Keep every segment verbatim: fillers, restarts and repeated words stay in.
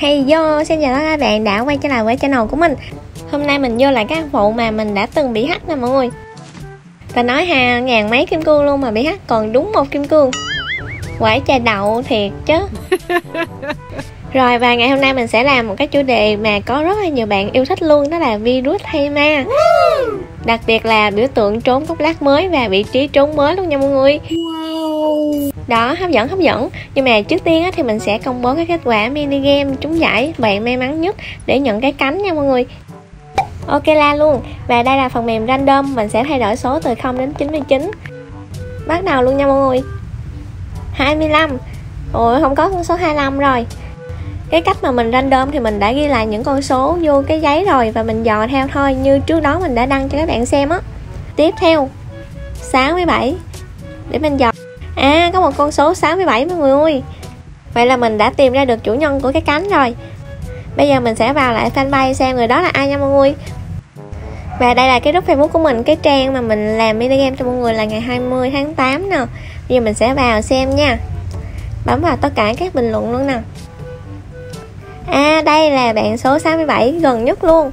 Hey yo, xin chào tất cả các bạn đã quay trở lại với channel của mình. Hôm nay mình vô lại các vụ mà mình đã từng bị hack nè mọi người. Ta nói ha, ngàn mấy kim cương luôn mà bị hack còn đúng một kim cương. Quả trà đậu thiệt chứ. Rồi, và ngày hôm nay mình sẽ làm một cái chủ đề mà có rất là nhiều bạn yêu thích luôn, đó là virus hay ma. Đặc biệt là biểu tượng trốn góc lag mới và vị trí trốn mới luôn nha mọi người. Đó, hấp dẫn hấp dẫn. Nhưng mà trước tiên á, thì mình sẽ công bố cái kết quả mini game trúng giải bạn may mắn nhất để nhận cái cánh nha mọi người. Ok la luôn. Và đây là phần mềm random, mình sẽ thay đổi số từ không đến chín mươi chín. Bắt đầu luôn nha mọi người. hai mươi lăm. Ôi không có con số hai mươi lăm rồi. Cái cách mà mình random thì mình đã ghi lại những con số vô cái giấy rồi và mình dò theo thôi, như trước đó mình đã đăng cho các bạn xem á. Tiếp theo sáu mươi bảy. Để mình dò. À, có một con số sáu mươi bảy mọi người ơi. Vậy là mình đã tìm ra được chủ nhân của cái cánh rồi. Bây giờ mình sẽ vào lại fanpage xem người đó là ai nha mọi người. Và đây là cái group Facebook của mình, cái trang mà mình làm mini game cho mọi người là ngày hai mươi tháng tám nè. Bây giờ mình sẽ vào xem nha. Bấm vào tất cả các bình luận luôn nè. À, đây là bạn số sáu mươi bảy gần nhất luôn.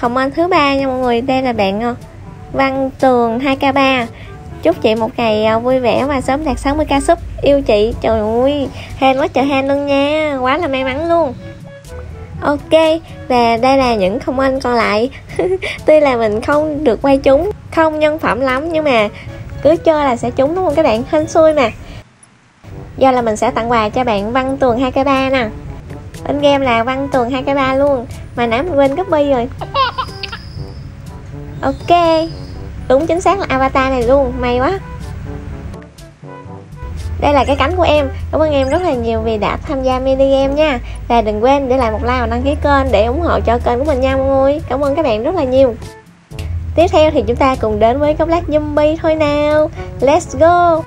Comment thứ ba nha mọi người. Đây là bạn Văn Tường hai k ba. Chúc chị một ngày vui vẻ và sớm đạt sáu mươi k sub. Yêu chị. Trời ơi, hên quá trời hên luôn nha. Quá là may mắn luôn. Ok, và đây là những comment còn lại. Tuy là mình không được quay trúng, không nhân phẩm lắm, nhưng mà cứ chơi là sẽ trúng đúng không các bạn? Hên xui mà. Do là mình sẽ tặng quà cho bạn Văn Tường hai k ba nè. Bên game là Văn Tường hai k ba luôn. Mà nãy mình quên copy rồi. Ok, đúng chính xác là avatar này luôn, may quá. Đây là cái cánh của em. Cảm ơn em rất là nhiều vì đã tham gia mini game nha. Và đừng quên để lại một like và đăng ký kênh để ủng hộ cho kênh của mình nha mọi người. Cảm ơn các bạn rất là nhiều. Tiếp theo thì chúng ta cùng đến với Góc Lag Zombie thôi nào. Let's go.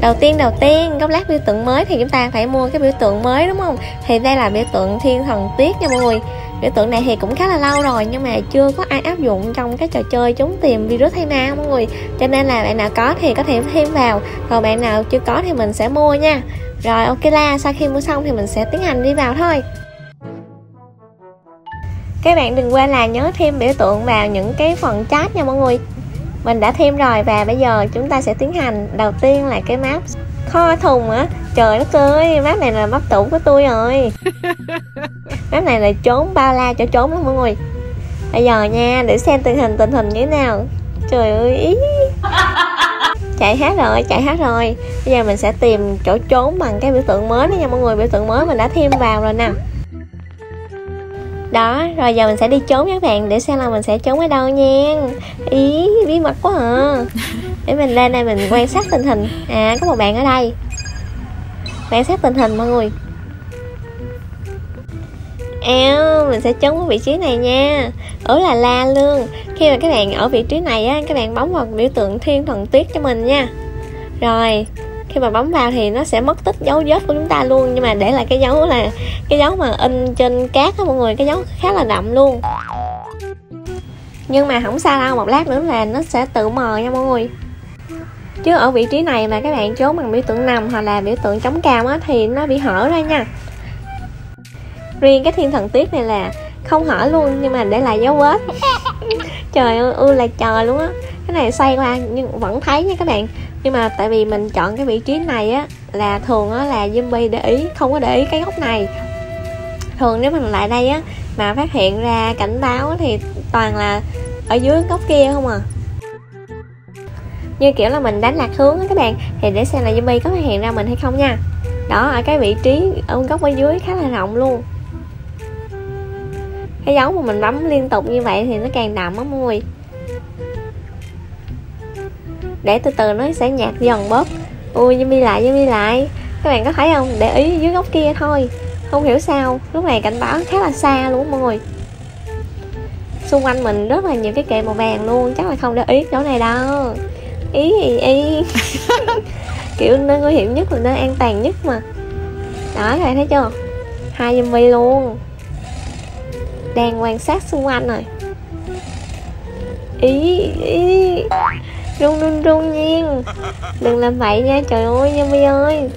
Đầu tiên đầu tiên Góc Lag biểu tượng mới thì chúng ta phải mua cái biểu tượng mới đúng không? Thì đây là biểu tượng thiên thần tuyết nha mọi người. Biểu tượng này thì cũng khá là lâu rồi nhưng mà chưa có ai áp dụng trong cái trò chơi trốn tìm virus hay ma mọi người. Cho nên là bạn nào có thì có thể thêm vào, còn bạn nào chưa có thì mình sẽ mua nha. Rồi ok là sau khi mua xong thì mình sẽ tiến hành đi vào thôi. Các bạn đừng quên là nhớ thêm biểu tượng vào những cái phần chat nha mọi người. Mình đã thêm rồi và bây giờ chúng ta sẽ tiến hành. Đầu tiên là cái map kho thùng á. Trời đất ơi, map này là map tủ của tôi rồi. Map này là trốn bao la chỗ trốn lắm mọi người. Bây giờ nha, để xem tình hình tình hình như thế nào. Trời ơi ý. Chạy hết rồi, chạy hết rồi. Bây giờ mình sẽ tìm chỗ trốn bằng cái biểu tượng mới đó nha mọi người. Biểu tượng mới mình đã thêm vào rồi nè. Đó, rồi giờ mình sẽ đi trốn với các bạn để xem là mình sẽ trốn ở đâu nha. Ý, bí mật quá à. Để mình lên đây mình quan sát tình hình. À, có một bạn ở đây. Quan sát tình hình mọi người. Eo, mình sẽ trốn ở vị trí này nha. Ở là la luôn. Khi mà các bạn ở vị trí này á, các bạn bấm vào biểu tượng thiên thần tuyết cho mình nha. Rồi, khi mà bấm vào thì nó sẽ mất tích dấu vết của chúng ta luôn. Nhưng mà để lại cái dấu là cái dấu mà in trên cát á mọi người, cái dấu khá là đậm luôn. Nhưng mà không sao đâu, một lát nữa là nó sẽ tự mờ nha mọi người. Chứ ở vị trí này mà các bạn trốn bằng biểu tượng nằm hoặc là biểu tượng chống cam á thì nó bị hở ra nha. Riêng cái thiên thần tuyết này là không hở luôn nhưng mà để lại dấu vết. Trời ơi, ư là trời luôn á. Cái này xoay qua nhưng vẫn thấy nha các bạn. Nhưng mà tại vì mình chọn cái vị trí này á là thường á là zombie để ý, không có để ý cái góc này. Thường nếu mình lại đây á mà phát hiện ra cảnh báo thì toàn là ở dưới góc kia không à. Như kiểu là mình đánh lạc hướng á các bạn, thì để xem là zombie có phát hiện ra mình hay không nha. Đó, ở cái vị trí ở góc ở dưới khá là rộng luôn. Cái dấu mà mình bấm liên tục như vậy thì nó càng đậm á mọi người. Để từ từ nó sẽ nhạt dần bớt. Ui, zombie lại, zombie lại. Các bạn có thấy không? Để ý dưới góc kia thôi. Không hiểu sao, lúc này cảnh báo khá là xa luôn mọi người. Xung quanh mình rất là nhiều cái kệ màu vàng luôn. Chắc là không để ý chỗ này đâu. Ý, ý, ý. Kiểu nơi nguy hiểm nhất là nơi an toàn nhất mà. Đó, các bạn thấy chưa? Hai zombie luôn. Đang quan sát xung quanh rồi. Ý, ý. Run run run nhiên. Đừng làm vậy nha, trời ơi, zombie ơi.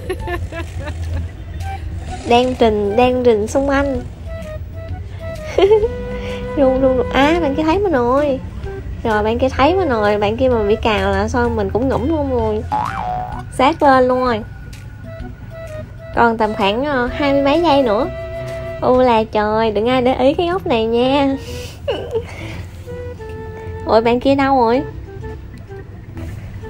Đang rình, đang rình xung anh. Run run run. Á, bạn kia thấy mình rồi. Rồi bạn kia thấy mình rồi. Bạn kia mà bị cào là sao mình cũng ngủm luôn rồi. Sát lên luôn rồi. Còn tầm khoảng hai mươi mấy giây nữa. U là trời, đừng ai để ý cái góc này nha. Ủa bạn kia đâu rồi?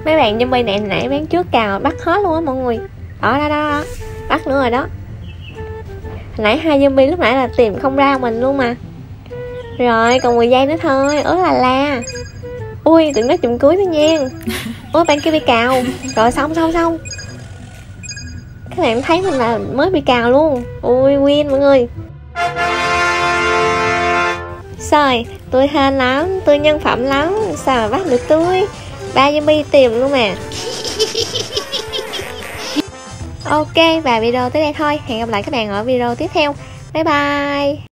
Mấy bạn zombie này nãy bán trước cào bắt hết luôn á mọi người. Đó đó đó, đó. Bắt nữa rồi đó. Hồi nãy hai zombie lúc nãy là tìm không ra mình luôn mà. Rồi còn mười giây nữa thôi. Ủa là la. Ui đừng nói chùm cuối nữa nha. Ủa bạn kia bị cào. Rồi xong xong xong. Các bạn thấy mình là mới bị cào luôn. Ui win mọi người. Rồi tôi hên lắm, tôi nhân phẩm lắm. Sao mà bắt được tôi. Ba zombie tìm luôn mà. Ok và video tới đây thôi. Hẹn gặp lại các bạn ở video tiếp theo. Bye bye.